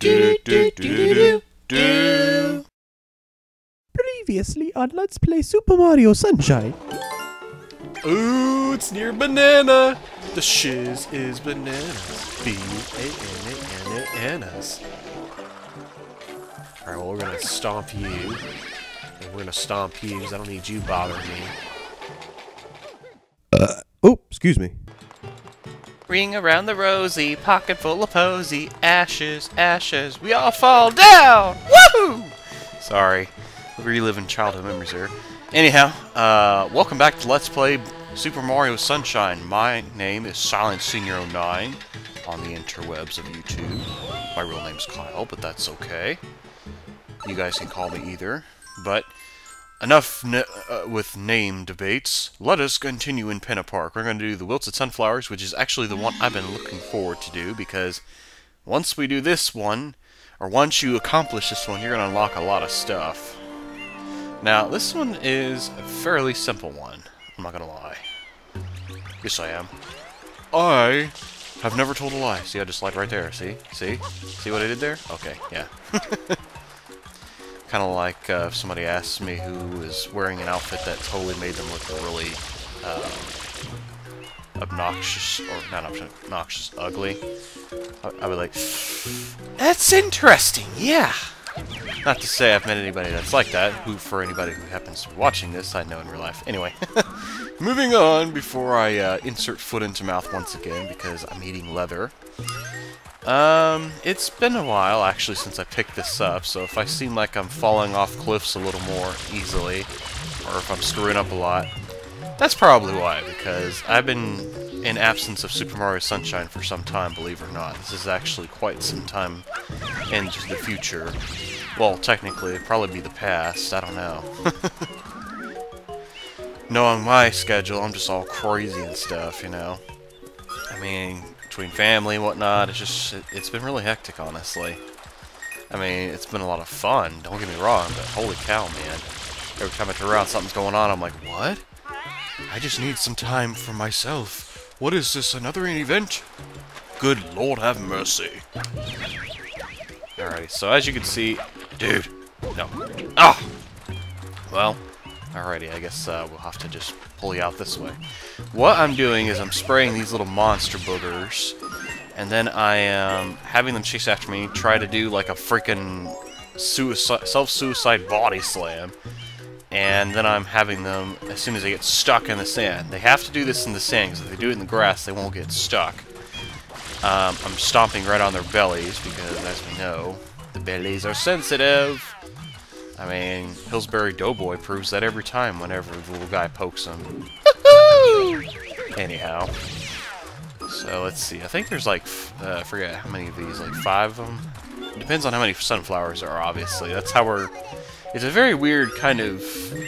Previously on Let's Play Super Mario Sunshine. Ooh, it's near banana. The shiz is bananas. B-A-N-A-N-A-N-A-S. Alright, well, we're gonna stomp you. And we're gonna stomp you because I don't need you bothering me. Oh, excuse me. Ring around the rosy, pocket full of posy, ashes, ashes, we all fall down! Woohoo! Sorry, reliving childhood memories here. Anyhow, welcome back to Let's Play Super Mario Sunshine. My name is Silentsenior09 on the interwebs of YouTube. My real name's Kyle, but that's okay. You guys can call me either, but... Enough with name debates. Let us continue in Pinna Park. We're going to do the Wilted Sunflowers, which is actually the one I've been looking forward to do, because once we do this one, or once you accomplish this one, you're going to unlock a lot of stuff. Now, this one is a fairly simple one. I'm not going to lie. Yes, I am. I have never told a lie. See, I just lied right there. See? See? See what I did there? Okay, yeah. Kind of like if somebody asks me who is wearing an outfit that totally made them look really obnoxious, or not obnoxious, ugly. I would like, that's interesting, yeah! Not to say I've met anybody that's like that, who, for anybody who happens to be watching this, I know in real life. Anyway, moving on before I insert foot into mouth once again, because I'm eating leather. It's been a while, actually, since I picked this up, so if I seem like I'm falling off cliffs a little more easily, or if I'm screwing up a lot, that's probably why, because I've been in absence of Super Mario Sunshine for some time, believe it or not. This is actually quite some time into the future. Well, technically, it'd probably be the past, I don't know. Knowing my schedule, I'm just all crazy and stuff, you know? I mean... between family and whatnot, it's just, it's been really hectic, honestly. I mean, it's been a lot of fun, don't get me wrong, but holy cow, man. Every time I turn around, something's going on, I'm like, what? I just need some time for myself. What is this, another event? Good Lord have mercy. Alrighty, so as you can see, dude, no. Ah! Well, alrighty, I guess we'll have to just pull you out this way. What I'm doing is I'm spraying these little monster boogers, and then I am having them chase after me, try to do like a freaking self-suicide body slam, and then I'm having them, as soon as they get stuck in the sand, they have to do this in the sand, because if they do it in the grass, they won't get stuck. I'm stomping right on their bellies, because as we know, the bellies are sensitive. I mean, Pillsbury Doughboy proves that every time whenever the little guy pokes him. Anyhow. So, let's see. I think there's like, I forget how many of these, like 5 of them? Depends on how many sunflowers there are, obviously. That's how we're... It's a very weird kind of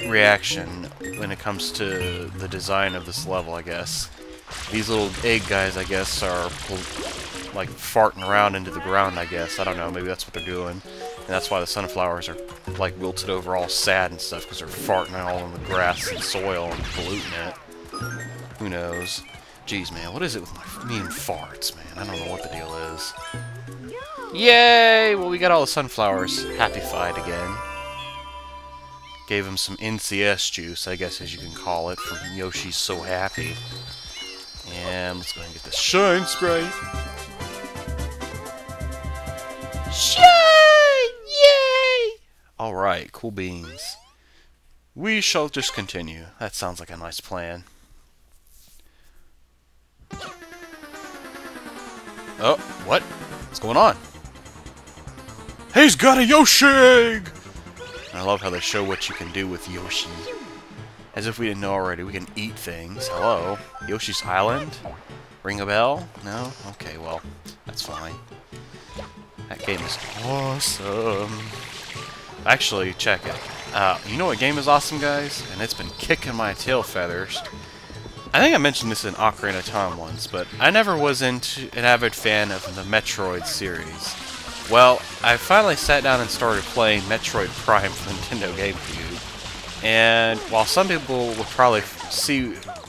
reaction when it comes to the design of this level, I guess. These little egg guys, I guess, are like farting around into the ground, I guess. I don't know, maybe that's what they're doing. And that's why the sunflowers are, like, wilted over all sad and stuff, because they're farting all on the grass and soil and polluting it. Who knows? Jeez, man, what is it with me and farts, man? I don't know what the deal is. Yay! Well, we got all the sunflowers happy-fied again. Gave them some NCS juice, I guess, as you can call it, from Yoshi's So Happy. And let's go ahead and get this shine spray. Shine! Yay! Alright, cool beans. We shall just continue. That sounds like a nice plan. Oh, what? What's going on? He's got a Yoshi egg! I love how they show what you can do with Yoshi. As if we didn't know already, we can eat things. Hello? Yoshi's Island? Ring a bell? No? Okay, well, that's fine. That game is awesome. Actually, check it. You know what game is awesome, guys? And it's been kicking my tail feathers. I think I mentioned this in Ocarina of Time once, but I never was an avid fan of the Metroid series. Well, I finally sat down and started playing Metroid Prime for Nintendo GameCube. And while some people would probably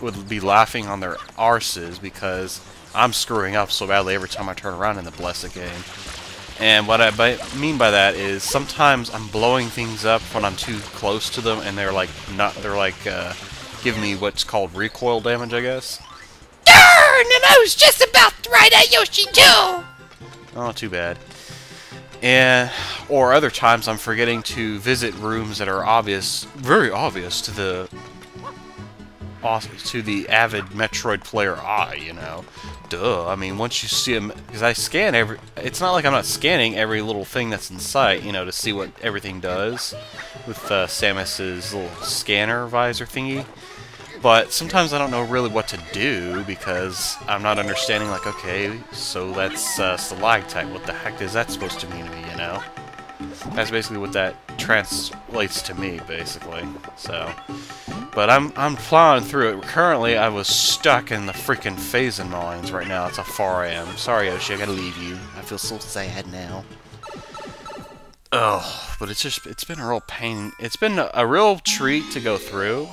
would be laughing on their arses because I'm screwing up so badly every time I turn around in the blessed game. And what I mean by that is sometimes I'm blowing things up when I'm too close to them, and they're like giving me what's called recoil damage, I guess. Darn! And I was just about to ride at Yoshi too. Oh, too bad. And or other times I'm forgetting to visit rooms that are obvious, very obvious to the avid Metroid player eye, you know. Duh. I mean, once you see them, because I scan every. It's not like I'm not scanning every little thing that's in sight, you know, to see what everything does with Samus's little scanner visor thingy. But sometimes I don't know really what to do because I'm not understanding. Like, okay, so that's stalactite. What the heck is that supposed to mean to me? You know. That's basically what that translates to me, basically. So, but I'm plowing through it. Currently, I was stuck in the freaking Phazon mines right now. That's how far I am. Sorry, Yoshi, I gotta leave you. I feel so sad now. Oh, but it's been a real pain. It's been a real treat to go through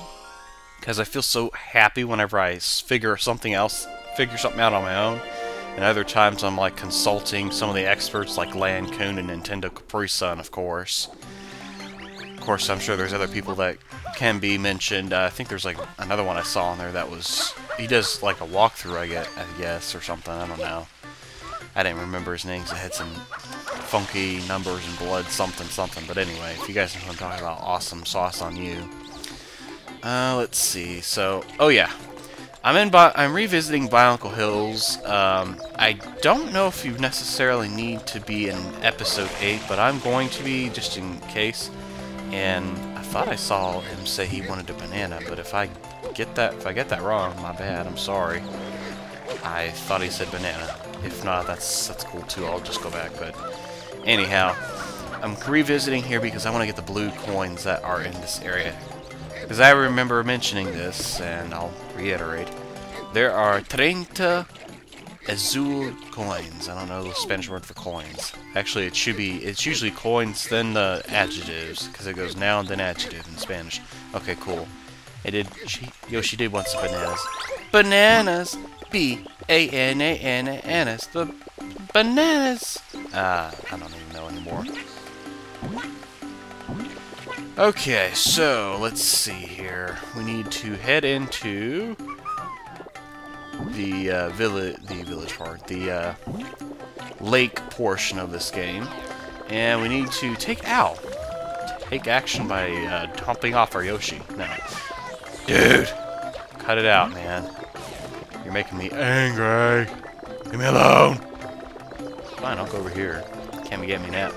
because I feel so happy whenever I figure something out on my own. And other times I'm like consulting some of the experts like Lan Coon and Nintendo Capri Sun, of course. Of course, I'm sure there's other people that can be mentioned. I think there's like another one I saw on there that was... He does like a walkthrough, I guess, or something. I don't know. I didn't remember his name because it had some funky numbers and blood something something. But anyway, if you guys know what I'm talking about, awesome sauce on you. Let's see. So, oh yeah. I'm revisiting Bianco Hills. I don't know if you necessarily need to be in Episode 8, but I'm going to be, just in case. And I thought I saw him say he wanted a banana, but if I get that wrong, my bad, I'm sorry. I thought he said banana. If not, that's cool too, I'll just go back. But anyhow, I'm revisiting here because I want to get the blue coins that are in this area. Because I remember mentioning this, and I'll reiterate. There are 30 azul coins. I don't know the Spanish word for coins. Actually, it should be... It's usually coins, then the adjectives. Because it goes noun, then adjective in Spanish. Okay, cool. Yoshi did want some bananas. Bananas! B-A-N-A-N-A-N-A-S. The bananas! I don't even know anymore. Okay, so let's see here. We need to head into the lake portion of this game, and we need to take action by dumping off our Yoshi. No, dude, cut it out, man. You're making me angry. Leave me alone. Fine, I'll go over here. Can't get me now.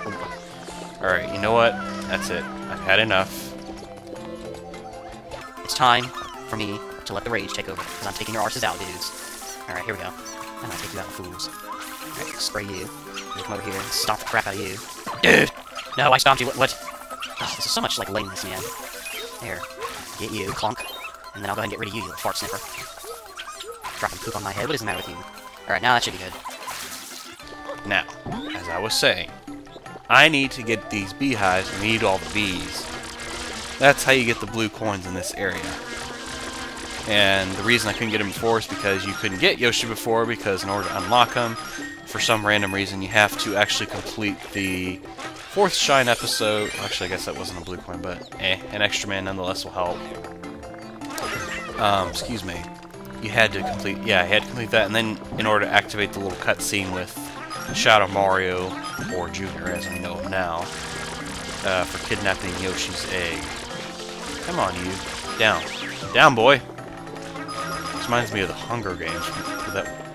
All right, you know what? That's it. I've had enough. It's time for me to let the rage take over, because I'm taking your arses out, dudes. Alright, here we go. I'm gonna take you out, fools. Alright, spray you. I'm gonna come over here and stomp the crap out of you. Dude! No, I stomped you. What? Oh, this is so much like lameness, man. There. Get you, clunk. And then I'll go ahead and get rid of you, you little fart sniffer. Dropping poop on my head. What is the matter with you? Alright, now that should be good. Now, as I was saying, I need to get these beehives and eat all the bees. That's how you get the blue coins in this area. And the reason I couldn't get them before is because you couldn't get Yoshi before, because in order to unlock them, for some random reason, you have to actually complete the 4th Shine episode. Actually, I guess that wasn't a blue coin, but eh, an extra man nonetheless will help. Excuse me. I had to complete that, and then in order to activate the little cutscene with Shadow Mario, or Junior as we know him now, for kidnapping Yoshi's egg. Come on, you. Down. Down, boy! This reminds me of the Hunger Games,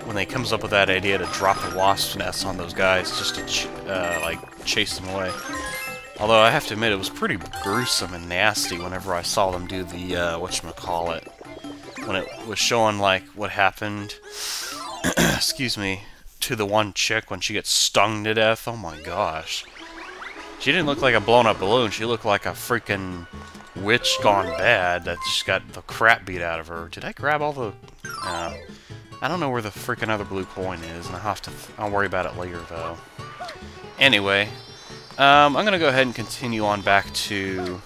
when they comes up with that idea to drop the wasp nests on those guys just to chase them away. Although, I have to admit, it was pretty gruesome and nasty whenever I saw them do the, whatchamacallit, when it was showing, like, what happened. Excuse me. To the one chick when she gets stung to death. Oh my gosh. She didn't look like a blown up balloon. She looked like a freaking witch gone bad that just got the crap beat out of her. Did I grab all the... I don't know where the freaking other blue coin is, and I'll worry about it later, though. Anyway, I'm gonna go ahead and continue on back to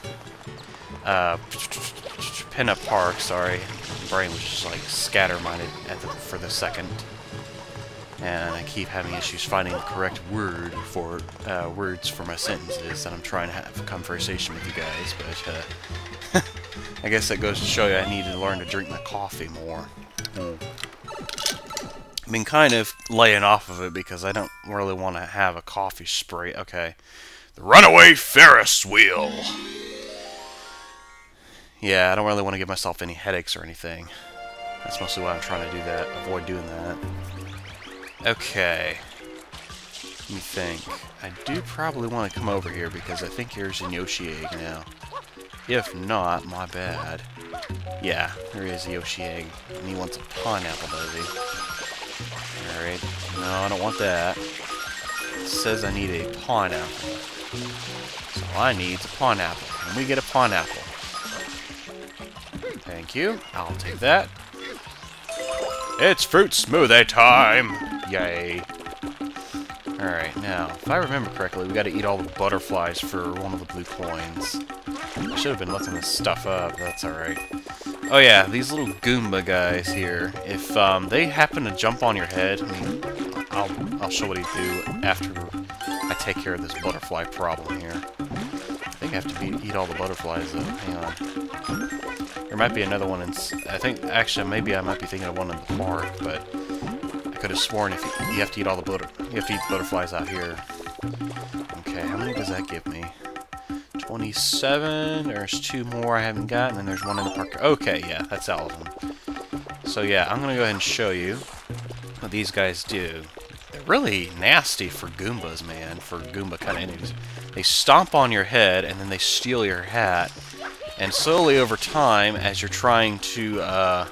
Pinna Park. Sorry. My brain was just like scatter-minded for the second. and I keep having issues finding the correct word for words for my sentences, and I'm trying to have a conversation with you guys, but I guess that goes to show you I need to learn to drink my coffee more. I've been kind of laying off of it because I don't really want to have a coffee spree. Okay. The Runaway Ferris Wheel! Yeah, I don't really want to give myself any headaches or anything. That's mostly why I'm trying to do that, avoid doing that. Okay. Let me think. I do probably want to come over here because I think here's a Yoshi egg now. If not, my bad. Yeah, there is a Yoshi egg. And he wants a pineapple, does he? Alright. No, I don't want that. It says I need a pineapple. So all I need is a pineapple. And we get a pineapple. Thank you. I'll take that. It's fruit smoothie time! Yay. Alright, now, if I remember correctly, we gotta eat all the butterflies for one of the blue coins. I should have been looking this stuff up, that's alright. Oh yeah, these little Goomba guys here, if they happen to jump on your head, I mean, I'll show what he'd do after I take care of this butterfly problem here. I think I have to eat all the butterflies though, hang on. There might be another one in... I think... Actually, maybe I might be thinking of one in the park, but... I could have sworn if you have to eat all the you have to eat the butterflies out here. Okay, how many does that give me? 27... There's two more I haven't gotten, and there's one in the park. Okay, yeah, that's all of them. So yeah, I'm gonna go ahead and show you what these guys do. They're really nasty for Goombas, man. For Goomba kind of enemies. They stomp on your head, and then they steal your hat. And slowly over time, as you're trying to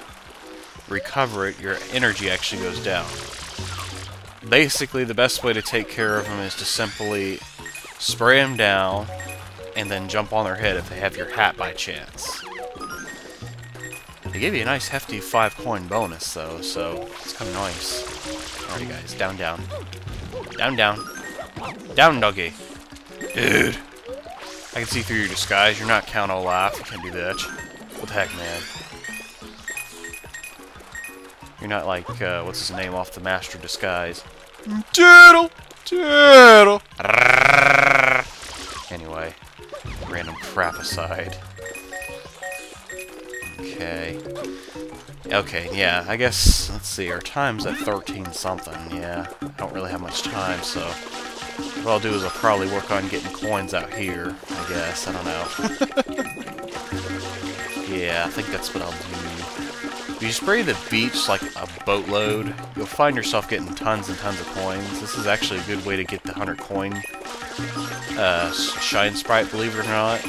recover it, your energy actually goes down. Basically, the best way to take care of them is to simply spray them down and then jump on their head if they have your hat by chance. They give you a nice hefty 5 coin bonus, though, so it's kind of nice. Alrighty, guys. Down, down. Down, down. Down, doggy. Dude. I can see through your disguise. You're not Count Olaf. You can't do that. What the heck, man? You're not like, what's his name off the Master Disguise? Diddle! Diddle! Anyway, random crap aside. Okay. Okay, yeah, I guess, let's see, our time's at 13 something, yeah. I don't really have much time, so... What I'll do is I'll probably work on getting coins out here, I guess. I don't know. Yeah, I think that's what I'll do. If you spray the beach like a boatload, you'll find yourself getting tons and tons of coins. This is actually a good way to get the 100 coin shine sprite, believe it or not.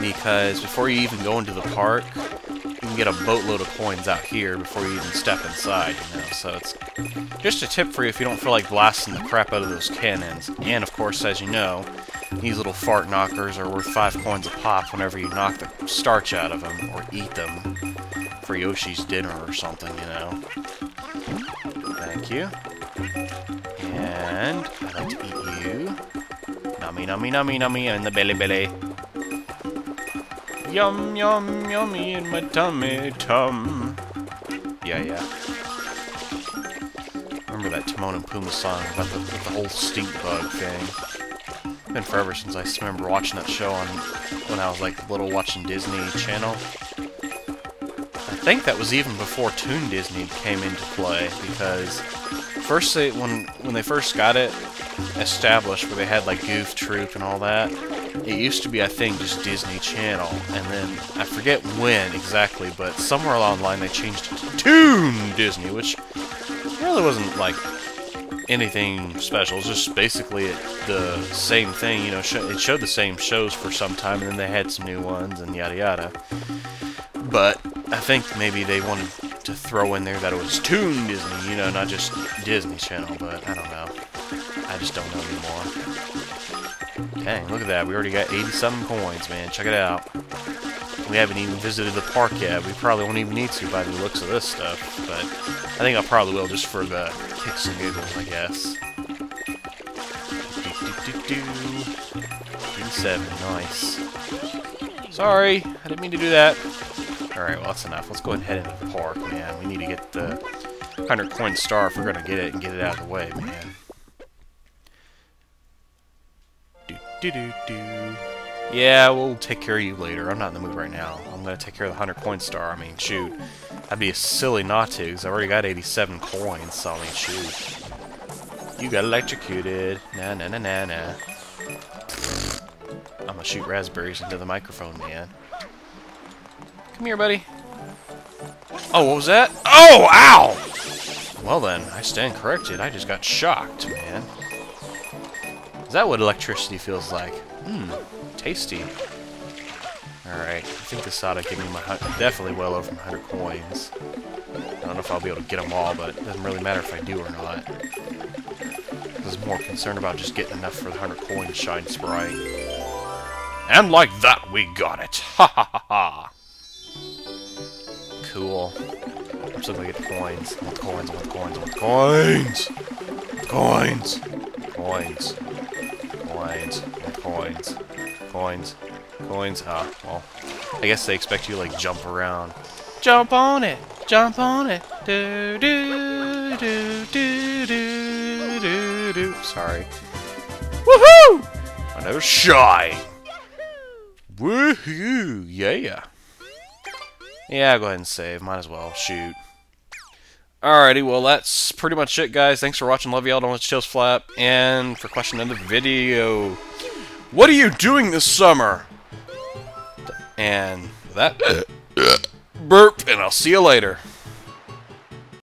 Because before you even go into the park, you can get a boatload of coins out here before you even step inside, you know, so it's just a tip for you if you don't feel like blasting the crap out of those cannons. And, of course, as you know, these little fart knockers are worth 5 coins a pop whenever you knock the starch out of them, or eat them, for Yoshi's dinner or something, you know. Thank you. And I'd like to eat you. Nummy, nummy, nummy, nummy, and the belly, belly. Yum, yum, yummy in my tummy, tum. Yeah, yeah. Remember that Timon and Pumbaa song about the whole stink bug thing? It's been forever since I remember watching that show on when I was like little watching Disney Channel. I think that was even before Toon Disney came into play, because first they, when they first got it established, where they had like Goof Troop and all that, it used to be, I think, just Disney Channel, and then, I forget when exactly, but somewhere along the line they changed it to Toon Disney, which really wasn't, like, anything special. It was just basically the same thing, you know, it showed the same shows for some time, and then they had some new ones, and yada yada. But, I think maybe they wanted to throw in there that it was Toon Disney, you know, not just Disney Channel, but I don't know. I just don't know anymore. Dang, look at that. We already got 87 coins, man. Check it out. We haven't even visited the park yet. We probably won't even need to by the looks of this stuff, but I think I probably will just for the kicks and giggles, I guess. 87, nice. Sorry, I didn't mean to do that. Alright, well that's enough. Let's go ahead and head into the park, man. We need to get the 100 coin star if we're gonna get it and get it out of the way, man. Yeah, we'll take care of you later. I'm not in the mood right now. I'm gonna take care of the 100 coin star. I mean, shoot. I'd be silly not to, because I already got 87 coins, so I mean, shoot. You got electrocuted. Nah, nah, nah, nah, nah. I'm gonna shoot raspberries into the microphone, man. Come here, buddy. Oh, what was that? Oh, ow! Well then, I stand corrected. I just got shocked, man. Is that what electricity feels like? Mmm, tasty. Alright, I think this ought to give me my definitely well over 100 coins. I don't know if I'll be able to get them all, but it doesn't really matter if I do or not. I was more concerned about just getting enough for the 100 coin shine sprite. And like that, we got it! Ha ha ha ha! Cool. I'm still gonna get the coins. I want the coins, I want the coins, I want the coins! Coins! Coins. Coins. Coins. Coins. Coins. Ah, well. I guess they expect you to, like, jump around. Jump on it! Jump on it! Do do do do do do do. Sorry. Woohoo! Another shine! Woohoo! Yeah! Yeah, go ahead and save. Might as well. Shoot. Alrighty, well that's pretty much it, guys. Thanks for watching. Love y'all. Don't let your tails flap. And for question of the video, what are you doing this summer? And that burp. And I'll see you later.